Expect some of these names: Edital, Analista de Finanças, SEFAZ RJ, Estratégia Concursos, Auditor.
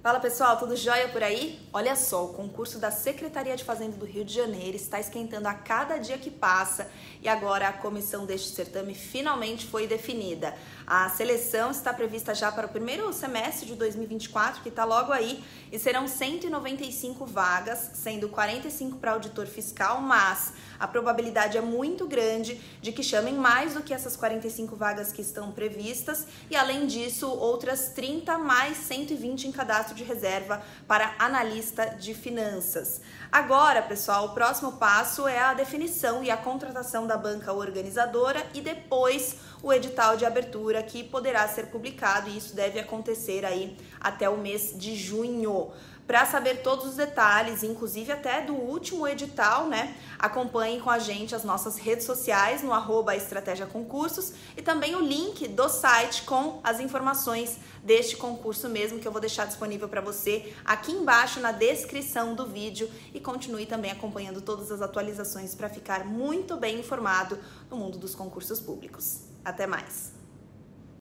Fala pessoal, tudo jóia por aí? Olha só, o concurso da Secretaria de Fazenda do Rio de Janeiro está esquentando a cada dia que passa e agora a comissão deste certame finalmente foi definida. A seleção está prevista já para o primeiro semestre de 2024, que está logo aí, e serão 195 vagas, sendo 45 para auditor fiscal, mas a probabilidade é muito grande de que chamem mais do que essas 45 vagas que estão previstas e, além disso, outras 30 mais 120 em cadastro de reserva para analista de finanças. Agora, pessoal, o próximo passo é a definição e a contratação da banca organizadora e depois o edital de abertura que poderá ser publicado, e isso deve acontecer aí até o mês de junho. Para saber todos os detalhes, inclusive até do último edital, né? Acompanhem com a gente as nossas redes sociais no @estrategiaconcursos e também o link do site com as informações deste concurso mesmo, que eu vou deixar disponível para você aqui embaixo na descrição do vídeo, e continue também acompanhando todas as atualizações para ficar muito bem informado no mundo dos concursos públicos. Até mais!